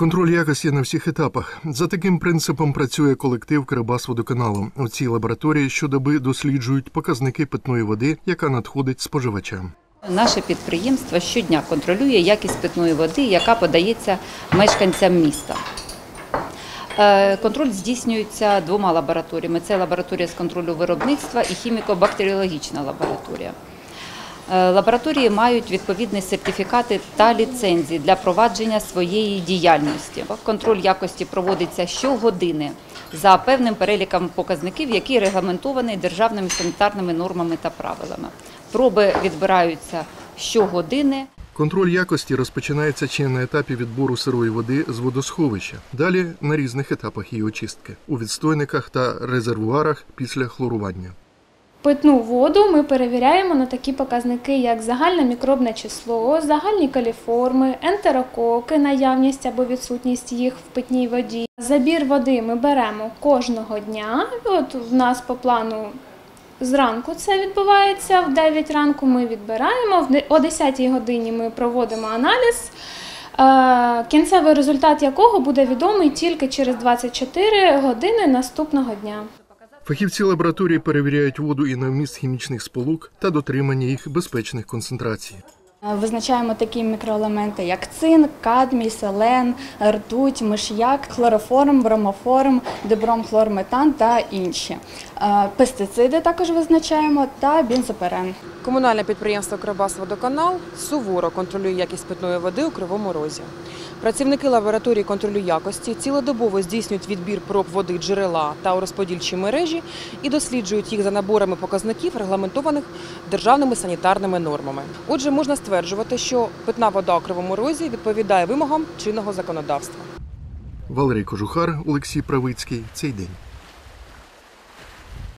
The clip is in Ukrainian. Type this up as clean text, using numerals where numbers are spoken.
Контроль якості на всіх етапах. За таким принципом працює колектив Кривбасводоканалу. У цій лабораторії щодоби досліджують показники питної води, яка надходить споживачам. Наше підприємство щодня контролює якість питної води, яка подається мешканцям міста. Контроль здійснюється двома лабораторіями. Це лабораторія з контролю виробництва і хіміко-бактеріологічна лабораторія. Лабораторії мають відповідні сертифікати та ліцензії для провадження своєї діяльності. Контроль якості проводиться щогодини за певним переліком показників, які регламентовані державними санітарними нормами та правилами. Проби відбираються щогодини. Контроль якості розпочинається ще на етапі відбору сирої води з водосховища. Далі на різних етапах її очистки – у відстойниках та резервуарах після хлорування. Питну воду ми перевіряємо на такі показники, як загальне мікробне число, загальні каліформи, ентерококи, наявність або відсутність їх в питній воді. Забір води ми беремо кожного дня. От в нас по плану зранку це відбувається, в 9 ранку ми відбираємо, о 10 годині ми проводимо аналіз, кінцевий результат якого буде відомий тільки через 24 години наступного дня. Фахівці лабораторії перевіряють воду і на вміст хімічних сполук та дотримання їх безпечних концентрацій. Визначаємо такі мікроелементи, як цинк, кадмій, селен, ртуть, миш'як, хлороформ, бромоформ, дибромхлорметан та інші. Пестициди також визначаємо та бензопирен. Комунальне підприємство «Кривбасводоканал» суворо контролює якість питної води у Кривому Розі. Працівники лабораторії контролю якості цілодобово здійснюють відбір проб води джерела та у розподільчій мережі і досліджують їх за наборами показників, регламентованих державними санітарними нормами. Отже, можна стверджувати, що питна вода у Кривому Розі відповідає вимогам чинного законодавства. Валерій Кожухар, Олексій Правицький. Цей день.